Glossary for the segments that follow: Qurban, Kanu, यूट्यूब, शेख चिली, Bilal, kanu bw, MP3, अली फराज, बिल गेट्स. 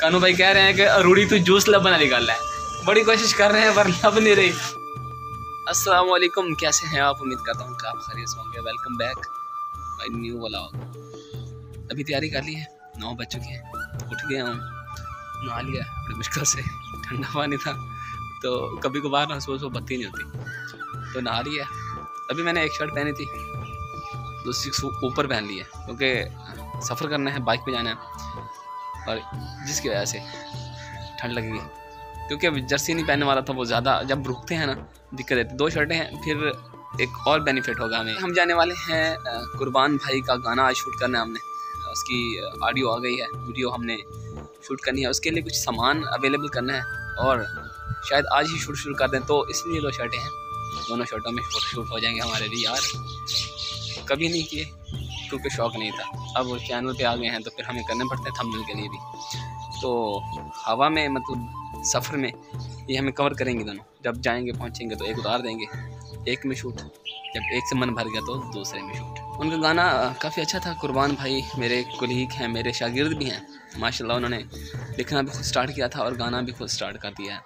कानू भाई कह रहे हैं कि अरूड़ी तू जूस लब बना निकाल है, बड़ी कोशिश कर रहे हैं पर लब नहीं रही। अस्सलाम वालेकुम, कैसे हैं आप? उम्मीद करता हूँ कि आप खैरियत होंगे। Welcome back my new vlog. अभी तैयारी कर ली है, 9 बज चुके हैं, उठ गया हूँ, नहा लिया बड़ी मुश्किल से, ठंडा पानी था तो कभी कभार ना सुबह सुबह बत्ती नहीं होती तो नहा लिया। अभी मैंने एक शर्ट पहनी थी, दूसरी ऊपर पहन ली है क्योंकि सफ़र करना है, बाइक पे जाना है और जिसकी वजह से ठंड लगी है क्योंकि अब जर्सी नहीं पहनने वाला था, वो ज़्यादा जब रुकते हैं ना दिक्कत देती। 2 शर्टें हैं, फिर एक और बेनिफिट होगा हमें। हम जाने वाले हैं कुर्बान भाई का गाना आज शूट करना है हमने, उसकी ऑडियो आ गई है, वीडियो हमने शूट करनी है, उसके लिए कुछ सामान अवेलेबल करना है और शायद आज ही शूट शुरू कर दें, तो इसलिए 2 शर्टें हैं, दोनों शर्टों में शूट हो जाएंगे हमारे लिए। यार कभी नहीं किए क्योंकि शौक़ नहीं था, अब वो चैनल पे आ गए हैं तो फिर हमें करने पड़ते हैं थंबनेल के लिए भी। तो हवा में मतलब सफ़र में ये हमें कवर करेंगे दोनों, जब जाएंगे पहुँचेंगे तो एक उतार देंगे, एक में शूट, जब एक से मन भर गया तो दूसरे में शूट। उनका गाना काफ़ी अच्छा था। कुर्बान भाई मेरे कुलीग हैं, मेरे शागिर्द भी हैं माशाल्लाह, उन्होंने लिखना भी खुद स्टार्ट किया था और गाना भी खुद स्टार्ट कर दिया है।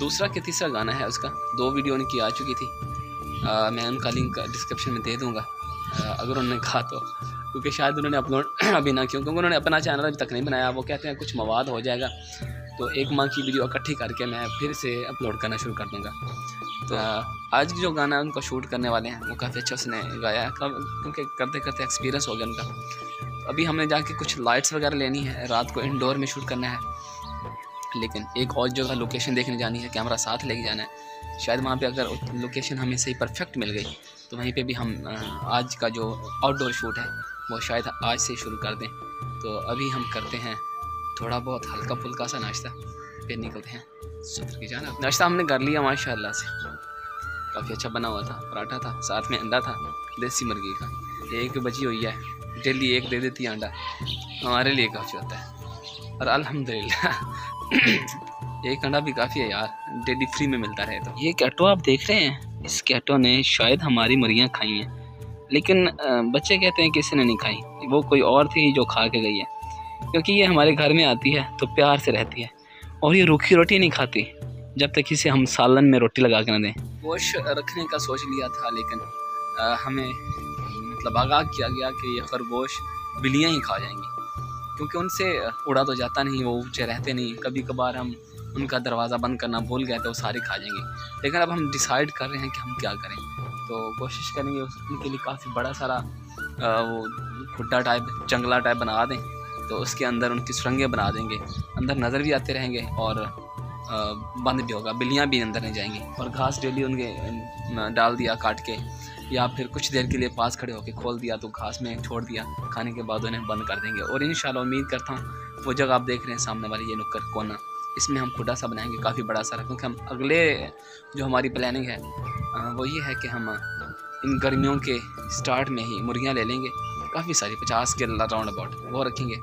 दूसरा के तीसरा गाना है उसका, 2 वीडियो उनकी आ चुकी थी, मैं उनका लिंक डिस्क्रिप्शन में दे दूँगा अगर उन्होंने कहा तो, क्योंकि शायद उन्होंने अपलोड अभी ना किया क्योंकि उन्होंने अपना चैनल अभी तक नहीं बनाया। वो कहते हैं कुछ मवाद हो जाएगा तो 1 माह की वीडियो इकट्ठी करके मैं फिर से अपलोड करना शुरू कर दूँगा। तो आज जो गाना उनको शूट करने वाले हैं वो काफ़ी अच्छा उसने गाया है, क्योंकि करते करते एक्सपीरियंस हो गया उनका। अभी हमने जाके कुछ लाइट्स वगैरह लेनी है, रात को इंडोर में शूट करना है, लेकिन एक और जगह लोकेशन देखने जानी है, कैमरा साथ लेके जाना है, शायद वहाँ पे अगर लोकेशन हमें सही परफेक्ट मिल गई तो वहीं पे भी हम आज का जो आउटडोर शूट है वो शायद आज से शुरू कर दें। तो अभी हम करते हैं थोड़ा बहुत हल्का फुल्का सा नाश्ता, फिर निकलते हैं सफ़र की जाना। नाश्ता हमने कर लिया माशाल्लाह से, काफ़ी अच्छा बना हुआ था, पराठा था, साथ में अंडा था देसी मुर्गी का, 1 बची हुई है, डेली 1 दे देती है अंडा, हमारे लिए काफ़ी होता है और अल्हम्दुलिल्लाह 1 अंडा भी काफ़ी है यार, डेली फ्री में मिलता रहे तो। ये कैटो आप देख रहे हैं, इस कैटो ने शायद हमारी मुर्गियाँ खाई हैं, लेकिन बच्चे कहते हैं कि इसने नहीं खाई, वो कोई और थी जो खा के गई है, क्योंकि ये हमारे घर में आती है तो प्यार से रहती है और ये रूखी रोटी नहीं खाती जब तक इसे हम सालन में रोटी लगा के ना दें। गोश्त रखने का सोच लिया था लेकिन हमें मतलब आगाह किया गया कि ये खरगोश बिल्लियाँ ही खा जाएंगी, क्योंकि उनसे उड़ा तो जाता नहीं, वो ऊँचे रहते नहीं, कभी कभार हम उनका दरवाज़ा बंद करना भूल गए तो वो सारे खा जाएंगे। लेकिन अब हम डिसाइड कर रहे हैं कि हम क्या करें, तो कोशिश करेंगे उनके लिए काफ़ी बड़ा सारा वो खुड्डा टाइप, जंगला टाइप बना दें, तो उसके अंदर उनकी सुरंगें बना देंगे, अंदर नज़र भी आते रहेंगे और बंद भी होगा, बिल्लियाँ भी अंदर नहीं जाएंगी। और घास डेली उनके डाल दिया काट के, या फिर कुछ देर के लिए पास खड़े होकर खोल दिया तो घास में छोड़ दिया, खाने के बाद उन्हें बंद कर देंगे। और इंशाल्लाह उम्मीद करता हूँ वो जगह आप देख रहे हैं सामने वाली, ये नुक्कड़ कोना, इसमें हम खुदा सा बनाएंगे काफ़ी बड़ा सारा, क्योंकि हम अगले जो हमारी प्लानिंग है वो ये है कि हम इन गर्मियों के स्टार्ट में ही मुर्गियाँ ले लेंगे काफ़ी सारी, 50 के राउंड अबाउट वो रखेंगे,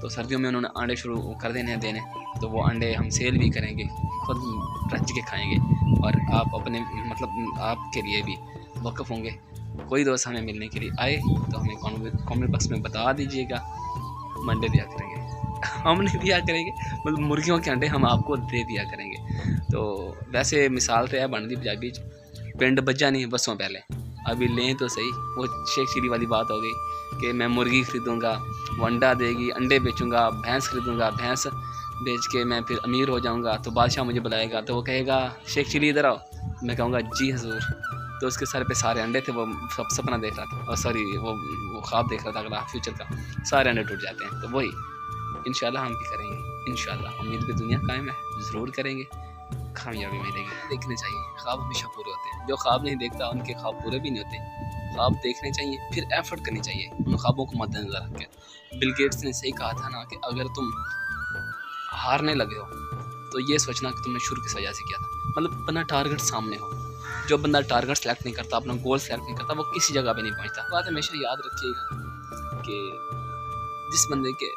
तो सर्दियों में उन्होंने अंडे शुरू कर देने तो वो अंडे हम सेल भी करेंगे, खुद रच के खाएंगे और आप अपने मतलब आपके लिए भी वक़्फ़ होंगे। कोई दोस्त हमें मिलने के लिए आए तो हमें कमेंट बॉक्स में बता दीजिएगा, अंडे दिया करेंगे, हम नहीं दिया करेंगे मतलब मुर्गियों के अंडे हम आपको दे दिया करेंगे। तो वैसे मिसाल तो है बनती पंजाबी पिंड बज्जा नहीं बसों पहले, अभी लें तो सही, वो शेख चिली वाली बात हो गई कि मैं मुर्गी ख़रीदूँगा वो अंडा देगी, अंडे बेचूँगा, भैंस ख़रीदूँगा, भैंस बेच के मैं फिर अमीर हो जाऊँगा, तो बादशाह मुझे बुलाएगा तो वो कहेगा शेख चिली इधर आओ, मैं कहूँगा जी हजूर, तो उसके सर पे सारे अंडे थे, वो सब सपना देख रहा था और सॉरी वो ख्वाब देख रहा था अगला फ्यूचर का, सारे अंडे टूट जाते हैं। तो वही इंशाल्लाह हम भी करेंगे, इंशाल्लाह उम्मीद पे दुनिया कायम है, ज़रूर करेंगे, कामयाबी मिलेगी। देखने चाहिए ख्वाब हमेशा पूरे होते हैं, जो ख्वाब नहीं देखता उनके ख्वाब पूरे भी नहीं होते, ख्वाब देखने चाहिए फिर एफर्ट करनी चाहिए उन ख्वाबों को मद्देनजर रखकर। बिल गेट्स ने सही कहा था ना कि अगर तुम हारने लगे हो तो ये सोचना कि तुमने शुरू किस वजह से किया था, मतलब अपना टारगेट सामने हो, जो बंदा टारगेट सेलेक्ट नहीं करता, अपना गोल सेलेक्ट नहीं करता, वो किसी जगह पर नहीं पहुँचता। बात हमेशा याद रखिएगा कि जिस बंदे के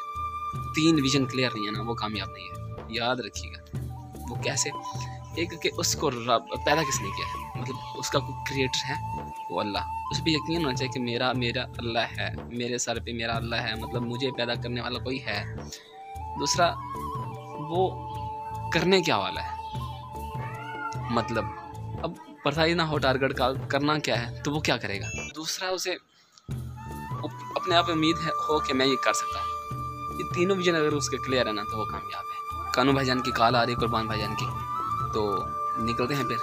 3 विजन क्लियर नहीं है ना वो कामयाब नहीं है, याद रखिएगा। वो कैसे, एक कि उसको रब पैदा किसने किया है, मतलब उसका कोई क्रिएटर है, वो अल्लाह, उस पर यकीन होना चाहिए कि मेरा अल्लाह है, मेरे सर पे मेरा अल्लाह है, मतलब मुझे पैदा करने वाला कोई है। दूसरा वो करने क्या वाला है, मतलब अब पता ही ना हो टारगेट का करना क्या है तो वो क्या करेगा। दूसरा उसे अपने आप उम्मीद है हो कि मैं ये कर सकता हूँ। ये तीनों विजन अगर उसके क्लियर है ना तो वो कामयाब है। कानू भाईजान की कॉल आ रही है, कुर्बान भाईजान की, तो निकलते हैं फिर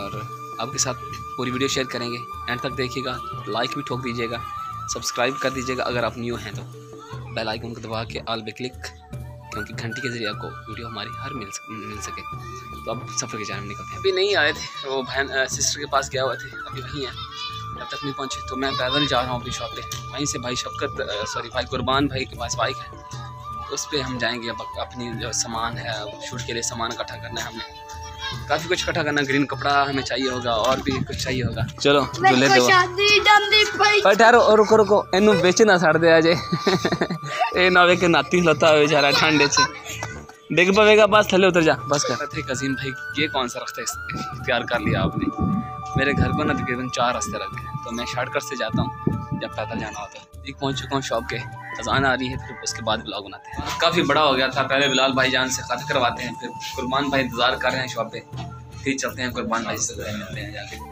और आपके साथ पूरी वीडियो शेयर करेंगे। एंड तक देखिएगा, लाइक भी ठोक दीजिएगा, सब्सक्राइब कर दीजिएगा अगर आप न्यू हैं तो, बेल आइकन को दबा के ऑल पे क्लिक, क्योंकि घंटी के जरिए आपको वीडियो हमारी हर मिल सके। तो अब सफ़र के जाने में निकलते हैं। अभी नहीं आए थे वो, बहन सिस्टर के पास गया हुआ थे, अभी वहीं हैं, तब तक नहीं पहुँचे तो मैं पैदल जा रहा हूँ अपनी शॉप पर। वहीं से भाई शफकत भाई कुर्बान भाई के पास बाइक है, उस पर हम जाएँगे। अपनी जो सामान है शूट के लिए सामान इकट्ठा करना है, हमने काफ़ी कुछ इकट्ठा करना, ग्रीन कपड़ा हमें चाहिए होगा और भी कुछ चाहिए होगा। चलो जो ले दो, ठहरो और रुको रुको, इनू बेच ना छड़ दे अजे ए ना वे के नाती लता हो बेचारा ठंडे से डिग पवेगा। बस थले उतर जा, बस कर थे कज़ीम भाई ये कौन सा रास्ता इख्तियार कर लिया आपने। मेरे घर को ना तकरीबन 4 रास्ते लग गए, तो मैं शॉर्टकट से जाता हूँ जब पैदल जाना होता है। ठीक पहुँच चुका हूँ शॉप के, अजान आ रही है, फिर उसके बाद ब्लॉग बनाते हैं। काफ़ी बड़ा हो गया था, पहले बिलाल भाई जान से खत करवाते हैं, फिर कुर्बान भाई इंतज़ार कर रहे हैं शॉप पे, फिर चलते हैं कुर्बान भाई से मिलते हैं जाके।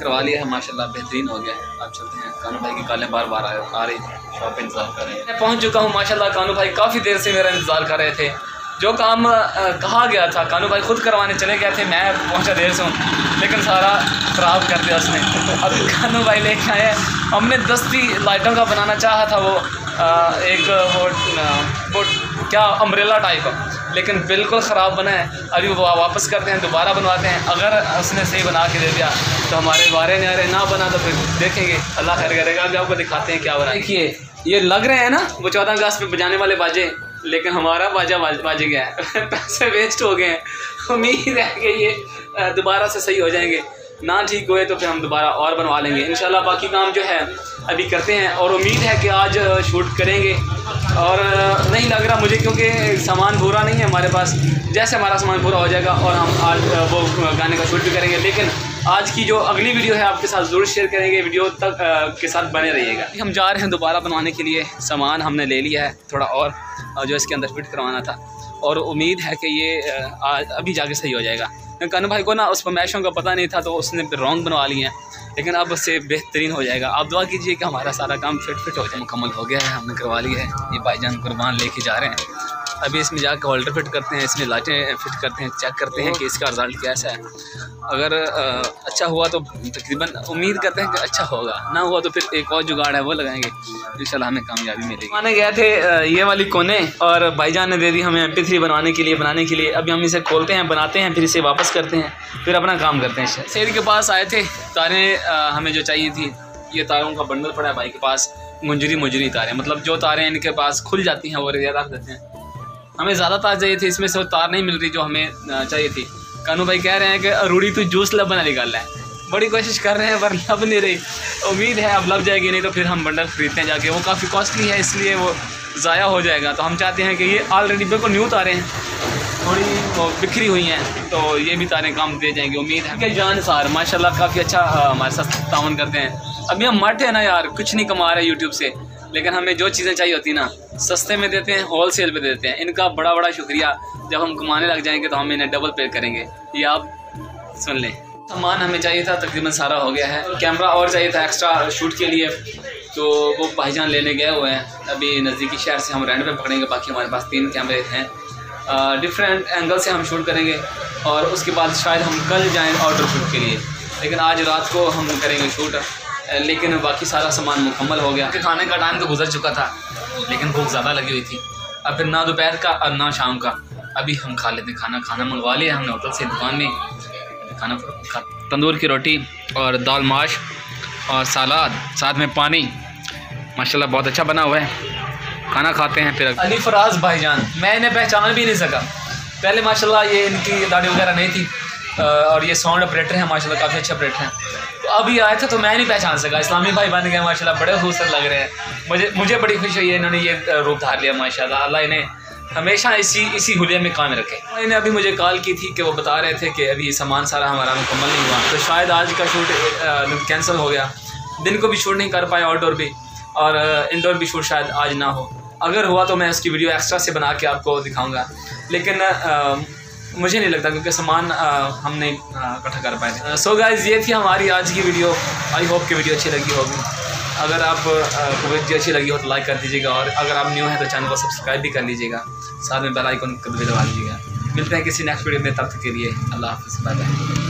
करवा लिया है माशाल्लाह, बेहतरीन हो गया है। आप चलते हैं, कानू भाई की कालें बार बार आ रही हैं, शॉप पर इंतज़ार कर रहे हैं। मैं पहुंच चुका हूं माशाल्लाह, कानू भाई काफ़ी देर से मेरा इंतज़ार कर रहे थे। जो काम कहा गया था कानू भाई खुद करवाने चले गए थे, मैं पहुंचा देर से हूं, लेकिन सारा ख़राब कर दिया उसने। अभी कानू भाई लेके आए, हमने दस्ती लाइटों का बनाना चाहा था वो एक वो क्या अम्ब्रेला टाइप, लेकिन बिल्कुल ख़राब बना है। अभी वो वापस करते हैं, दोबारा बनवाते हैं, अगर उसने सही बना के दे दिया तो हमारे बारे में, अरे ना बना तो फिर देखेंगे, अल्लाह खैर करेगा। अभी आपको दिखाते हैं क्या बना। देखिए ये लग रहे हैं ना वो 14 अगस्त पे बजाने वाले बाजे, लेकिन हमारा बाजा बाज गया है पैसे वेस्ट हो गए हैं। उम्मीद है कि ये दोबारा से सही हो जाएंगे, ना ठीक हुए तो फिर हम दोबारा और बनवा लेंगे इंशाल्लाह। बाकी काम जो है अभी करते हैं और उम्मीद है कि आज शूट करेंगे। और नहीं लग रहा मुझे, क्योंकि सामान पूरा नहीं है हमारे पास, जैसे हमारा सामान पूरा हो जाएगा और हम आज वो गाने का शूट भी करेंगे। लेकिन आज की जो अगली वीडियो है आपके साथ ज़रूर शेयर करेंगे, वीडियो तक के साथ बने रहिएगा। हम जा रहे हैं दोबारा बनवाने के लिए, सामान हमने ले लिया है थोड़ा और जो इसके अंदर फिट करवाना था, और उम्मीद है कि ये आज अभी जाके सही हो जाएगा। कानू भाई को ना उस फरमाइशों का पता नहीं था, तो उसने रॉन्ग बनवा लिए हैं, लेकिन अब उससे बेहतरीन हो जाएगा। आप दुआ कीजिए कि हमारा सारा काम फिट हो जाए। मुकम्मल हो गया है, हमने करवा लिया है। ये भाईजान कुर्बान लेके जा रहे हैं, अभी इसमें जाकर होल्डर फिट करते हैं, इसमें लाइटें फिट करते हैं, चेक करते हैं कि इसका रिज़ल्ट कैसा है। अगर अच्छा हुआ तो तकरीबन उम्मीद करते हैं कि अच्छा होगा, ना हुआ तो फिर एक और जुगाड़ है वो लगाएंगे, इंशाल्लाह हमें कामयाबी मिलेगी। माने गए थे ये वाली कोने और भाईजान ने दे दी हमें MP3 बनाने के लिए। अभी हम इसे खोलते हैं, बनाते हैं, फिर इसे वापस करते हैं, फिर अपना काम करते हैं। शेर के पास आए थे, तारें हमें जो चाहिए थी, ये तारों का बंडल पड़ा है भाई के पास, मुंजरी तारें, मतलब जो तारें इनके पास खुल जाती हैं वो रिज़ा रख देते हैं। हमें ज़्यादा तार चाहिए थे, इसमें से वो तार नहीं मिल रही जो हमें चाहिए थी। कानू भाई कह रहे हैं कि रूढ़ी तो जूस लब बना निकाल रहा है, बड़ी कोशिश कर रहे हैं पर लब नहीं रही। उम्मीद है अब लब जाएगी, नहीं तो फिर हम बंडल खरीदते हैं जाके, वो काफ़ी कॉस्टली है इसलिए वो ज़ाया हो जाएगा। तो हम चाहते हैं कि ये ऑलरेडी बिल्कुल न्यू तारें हैं, थोड़ी वो बिखरी हुई हैं, तो ये भी तारें काम दे जाएंगी। उम्मीद है कि जान सार माशाल्लाह काफ़ी अच्छा हमारे साथ तावन करते हैं। अभी हम मट है ना यार, कुछ नहीं कमा रहे यूट्यूब से, लेकिन हमें जो चीज़ें चाहिए होती ना सस्ते में देते हैं, होल सेल पर देते हैं। इनका बड़ा शुक्रिया, जब हम कमाने लग जाएंगे तो हम इन्हें डबल पे करेंगे, ये आप सुन लें। सामान हमें चाहिए था तकरीबन सारा हो गया है, कैमरा और चाहिए था एक्स्ट्रा शूट के लिए, तो वो भाईजान लेने गए हुए हैं। अभी नज़दीकी शहर से हम रेंट पे पकड़ेंगे, बाकी हमारे पास 3 कैमरे हैं, डिफरेंट एंगल से हम शूट करेंगे और उसके बाद शायद हम कल जाएँ आउटडोर शूट के लिए, लेकिन आज रात को हम करेंगे शूट। लेकिन बाकी सारा सामान मुकम्मल हो गया। खाने का टाइम तो गुजर चुका था, लेकिन भूख ज़्यादा लगी हुई थी। अब फिर ना दोपहर का और ना शाम का, अभी हम खा लेते हैं खाना मंगवा लिया हमने होटल से, दुकान में खाना तंदूर की रोटी और दाल माश और सलाद, साथ में पानी, माशाल्लाह बहुत अच्छा बना हुआ है। खाना खाते हैं फिर। अली फराज भाईजान, मैं इन्हें पहचान भी नहीं सका पहले, माशाल्लाह ये इनकी दाढ़ी वगैरह नहीं थी, और ये साउंड ऑपरेटर हैं माशाल्लाह, काफ़ी अच्छे ऑपरेटर हैं। तो अभी आया था तो मैं नहीं पहचान सका, इस्लामी भाई बन गए माशाल्लाह, बड़े खूबसूरत लग रहे हैं। मुझे बड़ी खुशी हुई है इन्होंने ये रूप धार लिया माशाल्लाह, अल्लाह इन्हें हमेशा इसी हुलिया में कायम रखें। उन्होंने अभी मुझे कॉल की थी कि वो बता रहे थे कि अभी सामान सारा हमारा मुकम्मल नहीं हुआ, तो शायद आज का शूट कैंसिल हो गया। दिन को भी शूट नहीं कर पाए आउटडोर भी, और इंडोर भी शूट शायद आज ना हो। अगर हुआ तो मैं उसकी वीडियो एक्स्ट्रा से बना के आपको दिखाऊंगा, लेकिन मुझे नहीं लगता क्योंकि सामान हम नहीं इकट्ठा कर पाए। सो गाइज़, ये थी हमारी आज की वीडियो। आई होप कि वीडियो अच्छी लगी होगी। अगर आपको वीडियो अच्छी लगी हो तो लाइक कर दीजिएगा, और अगर आप न्यू हैं तो चैनल को सब्सक्राइब भी कर लीजिएगा, साथ में बेल आइकन को भी दबा दीजिएगा। मिलते हैं किसी नेक्स्ट वीडियो में, तब तक के लिए अल्लाह हाफ़िज़, बाय बाय।